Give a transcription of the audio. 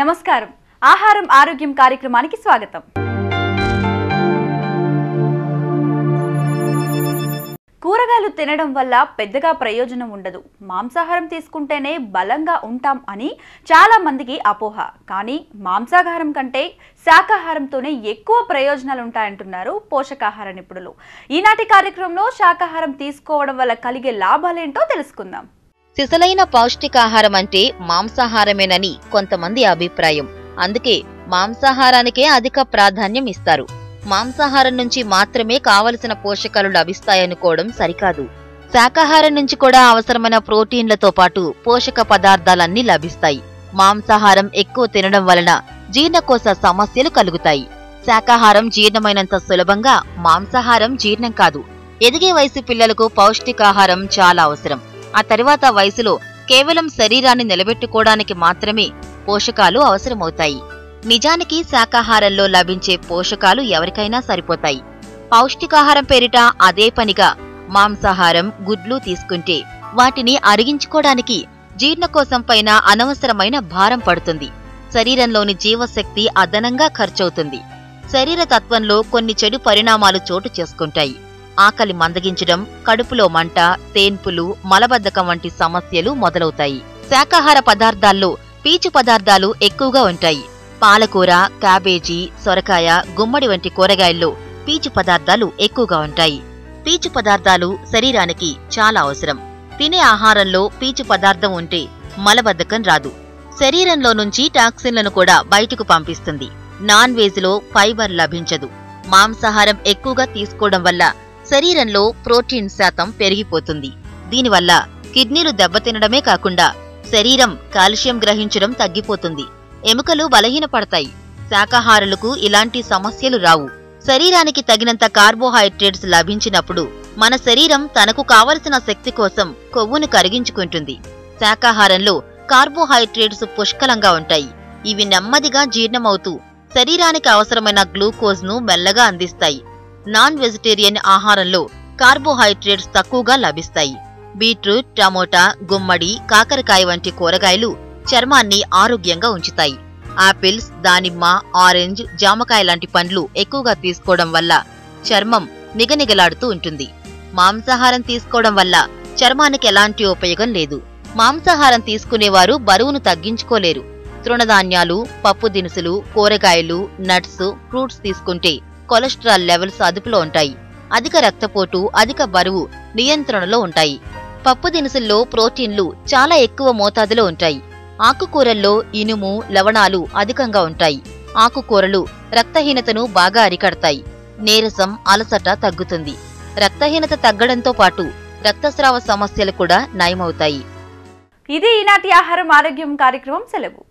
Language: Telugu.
నమస్కారం ఆహారం ఆరోగ్యం కార్యక్రమానికి స్వాగతం. కూరగాయలు తినడం వల్ల పెద్దగా ప్రయోజనం ఉండదు, మాంసాహారం తీసుకుంటేనే బలంగా ఉంటాం అని చాలా మందికి అపోహ. కానీ మాంసాహారం కంటే శాకాహారంతోనే ఎక్కువ ప్రయోజనాలు ఉంటాయంటున్నారు పోషకాహార నిపుణులు. ఈనాటి కార్యక్రమంలో శాకాహారం తీసుకోవడం వల్ల కలిగే లాభాలేంటో తెలుసుకుందాం. సిసలైన పౌష్టికాహారం అంటే మాంసాహారమేనని కొంతమంది అభిప్రాయం. అందుకే మాంసాహారానికే అధిక ప్రాధాన్యం ఇస్తారు. మాంసాహారం నుంచి మాత్రమే కావలసిన పోషకాలు లభిస్తాయనుకోవడం సరికాదు. శాకాహారం నుంచి కూడా అవసరమైన ప్రోటీన్లతో పాటు పోషక పదార్థాలన్నీ లభిస్తాయి. మాంసాహారం ఎక్కువ తినడం వలన జీర్ణకోశ సమస్యలు కలుగుతాయి. శాకాహారం జీర్ణమైనంత సులభంగా మాంసాహారం జీర్ణం కాదు. ఎదిగే వయసు పిల్లలకు పౌష్టికాహారం చాలా అవసరం. ఆ తరువాత వయసులో కేవలం శరీరాన్ని నిలబెట్టుకోవడానికి మాత్రమే పోషకాలు అవసరమవుతాయి. నిజానికి శాకాహారంలో లభించే పోషకాలు ఎవరికైనా సరిపోతాయి. పౌష్టికాహారం పేరిట అదే పనిగా మాంసాహారం, గుడ్లు తీసుకుంటే వాటిని అరిగించుకోవడానికి జీర్ణకోశం పైన అనవసరమైన భారం పడుతుంది. శరీరంలోని జీవశక్తి అదనంగా ఖర్చవుతుంది. శరీర తత్వంలో కొన్ని చెడు పరిణామాలు చోటు చేసుకుంటాయి. ఆకలి మందగించడం, కడుపులో మంట, తేన్పులు, మలబద్ధకం వంటి సమస్యలు మొదలవుతాయి. శాకాహార పదార్థాల్లో పీచు పదార్థాలు ఎక్కువగా ఉంటాయి. పాలకూర, క్యాబేజీ, సొరకాయ, గుమ్మడి వంటి కూరగాయల్లో పీచు పదార్థాలు ఎక్కువగా ఉంటాయి. పీచు పదార్థాలు శరీరానికి చాలా అవసరం. తినే ఆహారంలో పీచు పదార్థం ఉంటే మలబద్ధకం రాదు. శరీరంలో నుంచి టాక్సిన్లను కూడా బయటకు పంపిస్తుంది. నాన్ వెజ్ లో ఫైబర్ లభించదు. మాంసాహారం ఎక్కువగా తీసుకోవడం వల్ల శరీరంలో ప్రోటీన్ శాతం పెరిగిపోతుంది. దీనివల్ల కిడ్నీలు దెబ్బతినడమే కాకుండా శరీరం కాల్షియం గ్రహించడం తగ్గిపోతుంది. ఎముకలు బలహీనపడతాయి. శాకాహారులకు ఇలాంటి సమస్యలు రావు. శరీరానికి తగినంత కార్బోహైడ్రేట్స్ లభించినప్పుడు మన శరీరం తనకు కావలసిన శక్తి కోసం కొవ్వును కరిగించుకుంటుంది. శాకాహారంలో కార్బోహైడ్రేట్స్ పుష్కలంగా ఉంటాయి. ఇవి నెమ్మదిగా జీర్ణమవుతూ శరీరానికి అవసరమైన గ్లూకోజ్ను మెల్లగా అందిస్తాయి. నాన్ వెజిటేరియన్ ఆహారంలో కార్బోహైడ్రేట్స్ తక్కువగా లభిస్తాయి. బీట్రూట్, టమోటా, గుమ్మడి, కాకరకాయ వంటి కూరగాయలు చర్మాన్ని ఆరోగ్యంగా ఉంచుతాయి. ఆపిల్స్, దానిమ్మ, ఆరెంజ్, జామకాయ లాంటి పండ్లు ఎక్కువగా తీసుకోవడం వల్ల చర్మం నిగనిగలాడుతూ ఉంటుంది. మాంసాహారం తీసుకోవడం వల్ల చర్మానికి ఎలాంటి ఉపయోగం లేదు. మాంసాహారం తీసుకునేవారు బరువును తగ్గించుకోలేరు. తృణధాన్యాలు, పప్పు దినుసులు, కూరగాయలు, నట్స్, ఫ్రూట్స్ తీసుకుంటే కొలెస్ట్రాల్ లెవెల్స్ అదుపులో ఉంటాయి. అధిక రక్తపోటు, అధిక బరువు నియంత్రణలో ఉంటాయి. పప్పు దినుసుల్లో ప్రోటీన్లు చాలా ఎక్కువ మోతాదులో ఉంటాయి. ఆకుకూరల్లో ఇనుము, లవణాలు అధికంగా ఉంటాయి. ఆకుకూరలు రక్తహీనతను బాగా అరికడతాయి. నీరసం, అలసట తగ్గుతుంది. రక్తహీనత తగ్గడంతో పాటు రక్తస్రావ సమస్యలు కూడా నయమవుతాయి. ఇది ఈనాటి ఆహారం ఆరోగ్యం కార్యక్రమం సెలవు.